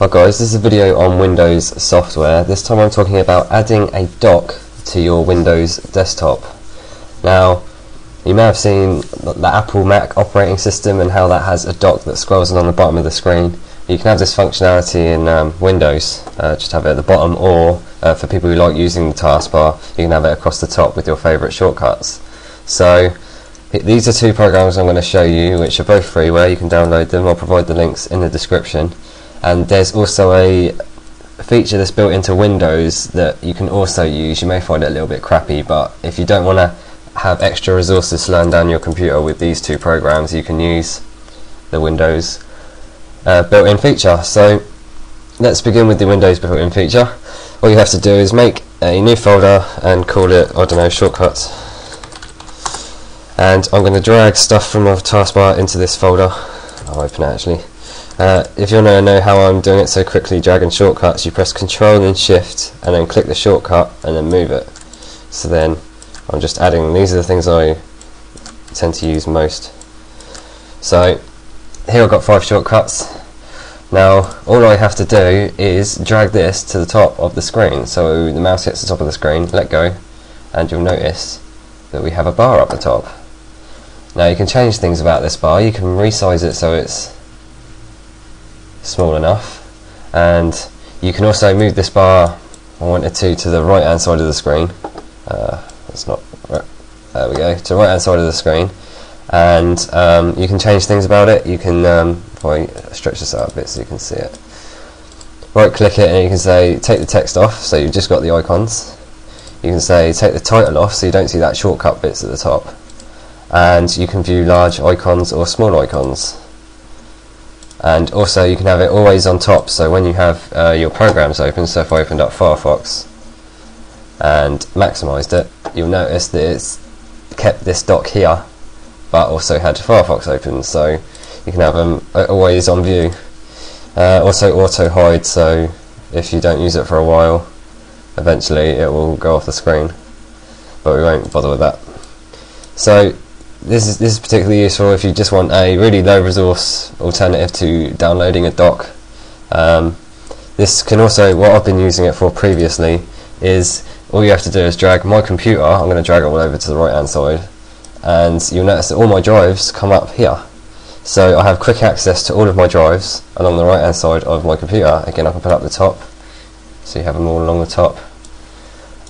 Hi guys, this is a video on Windows software. This time I'm talking about adding a dock to your Windows desktop. Now, you may have seen the Apple Mac operating system and how that has a dock that scrolls along the bottom of the screen. You can have this functionality in Windows, just have it at the bottom, or for people who like using the taskbar, you can have it across the top with your favourite shortcuts. So, these are two programs I'm going to show you, which are both freeware. You can download them. I'll provide the links in the description. And there's also a feature that's built into Windows that you can also use. You may find it a little bit crappy, but if you don't want to have extra resources slowing down your computer with these two programs, you can use the Windows built-in feature. So let's begin with the Windows built-in feature. All you have to do is make a new folder and call it, I don't know, shortcuts. And I'm going to drag stuff from my taskbar into this folder. I'll open it actually. If you want to know how I'm doing it so quickly, dragging shortcuts, you press Ctrl and Shift and then click the shortcut and then move it. So then I'm just adding, these are the things I tend to use most. So here I've got 5 shortcuts. Now all I have to do is drag this to the top of the screen. So the mouse hits the top of the screen, let go, and you'll notice that we have a bar up the top. Now you can change things about this bar. You can resize it so it's small enough, and you can also move this bar, I wanted to the right hand side of the screen, that's not right. There we go, to the right hand side of the screen, and you can change things about it. You can if I stretch this out a bit so you can see it, right click it and you can say take the text off, so you've just got the icons. You can say take the title off so you don't see that shortcut bits at the top, and you can view large icons or small icons. And also you can have it always on top, so when you have your programs open, so if I opened up Firefox and maximised it, you'll notice that it's kept this dock here, but also had Firefox open, so you can have them always on view. Also auto hide, so if you don't use it for a while, eventually it will go off the screen, but we won't bother with that. So This is particularly useful if you just want a really low resource alternative to downloading a dock. This can also, what I've been using it for previously, is all you have to do is drag my computer, I'm going to drag it all over to the right hand side, and you'll notice that all my drives come up here. So I have quick access to all of my drives along the right hand side of my computer. Again, I can put up the top, so you have them all along the top.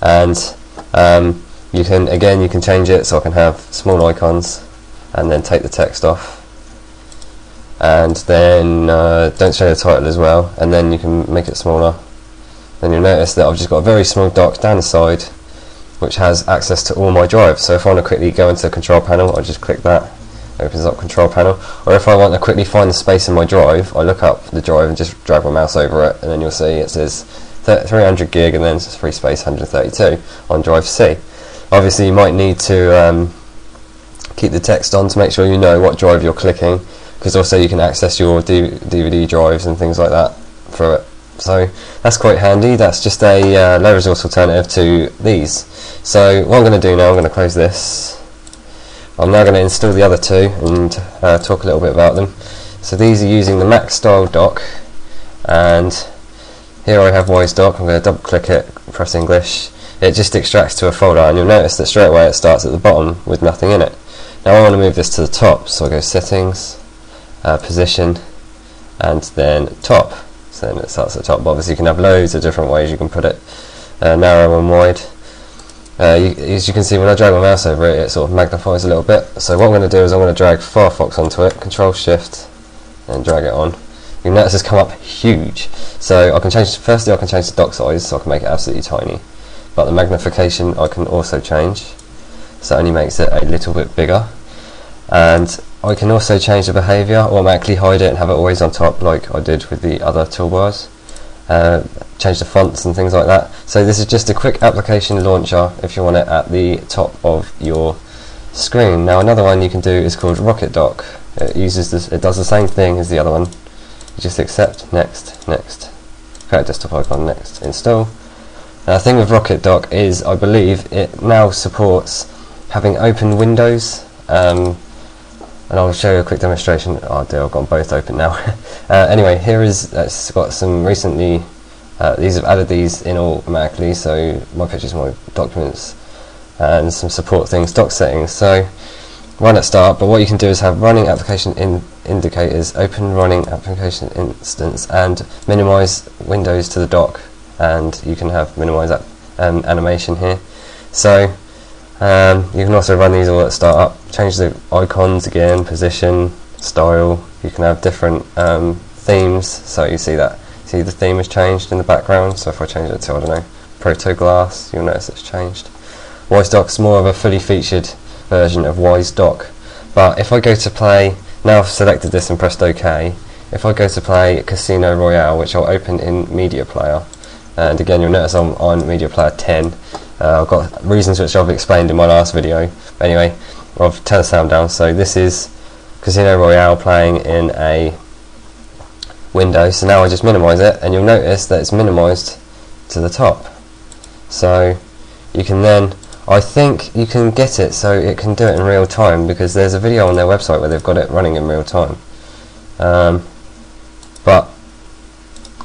And you can, again, you can change it so I can have small icons, and then take the text off, and then don't show the title as well, and then you can make it smaller. Then you'll notice that I've just got a very small dock down the side which has access to all my drives. So if I want to quickly go into the control panel, I just click that, opens up control panel, or if I want to quickly find the space in my drive, I look up the drive and just drag my mouse over it, and then you'll see it says 300 gig and then free space 132 on drive C. Obviously you might need to keep the text on to make sure you know what drive you're clicking, because also you can access your DVD drives and things like that through it. So that's quite handy. That's just a low resource alternative to these. So what I'm going to do now, I'm going to close this. I'm now going to install the other two and talk a little bit about them. So these are using the Mac style dock, and here I have WiseDock. I'm going to double click it, press English. It just extracts to a folder, and you'll notice that straight away it starts at the bottom with nothing in it. Now I want to move this to the top, so I go settings, position, and then top. So then it starts at the top. But obviously you can have loads of different ways you can put it, narrow and wide. As you can see, when I drag my mouse over it, it sort of magnifies a little bit. So what I'm going to do is I'm going to drag Firefox onto it, Control Shift, and drag it on. You'll notice it's come up huge. So I can change. Firstly, I can change the dock size, so I can make it absolutely tiny. But the magnification I can also change, so it only makes it a little bit bigger. And I can also change the behaviour, automatically hide it and have it always on top like I did with the other toolbars, change the fonts and things like that. So this is just a quick application launcher if you want it at the top of your screen. Now another one you can do is called RocketDock. It uses this, it does the same thing as the other one. You just accept, next, next, create desktop icon, next, install. Now, the thing with RocketDock is, I believe, it now supports having open windows and I'll show you a quick demonstration. Oh dear, I've got them both open now. Anyway, here is, it's got some recently, these have added these in automatically, so my pictures, my documents, and some support things, doc settings. So run at start, but what you can do is have running application indicators, open running application instance, and minimize windows to the dock, and you can have minimize animation here. So you can also run these all at start up, change the icons again, position, style. You can have different themes, so you see that. See the theme has changed in the background, so if I change it to, I don't know, Protoglass, you'll notice it's changed. WiseDock's more of a fully featured version of WiseDock, but if I go to play, now I've selected this and pressed OK, if I go to play Casino Royale, which I'll open in Media Player, and again you'll notice I'm on Media Player 10, I've got reasons which I've explained in my last video. Anyway, I've turned the sound down, so this is Casino Royale playing in a window. So now I just minimise it, and you'll notice that it's minimised to the top. So you can then, I think you can get it so it can do it in real time, because there's a video on their website where they've got it running in real time. But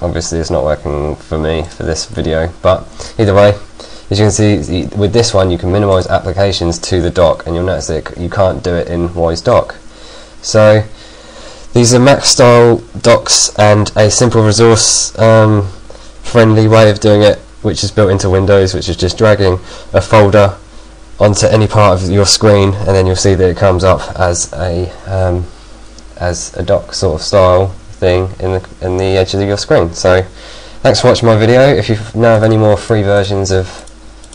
obviously it's not working for me for this video, but either way, as you can see, with this one you can minimise applications to the dock, and you'll notice that you can't do it in WiseDock. So these are Mac style docs and a simple resource friendly way of doing it, which is built into Windows, which is just dragging a folder onto any part of your screen, and then you'll see that it comes up as a doc sort of style thing in the edge of your screen. So thanks for watching my video. If you now have any more free versions of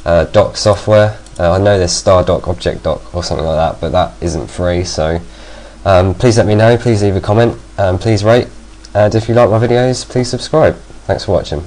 doc software. I know there's Stardock, ObjectDock or something like that, but that isn't free, so please let me know, please leave a comment, please rate, and if you like my videos please subscribe. Thanks for watching.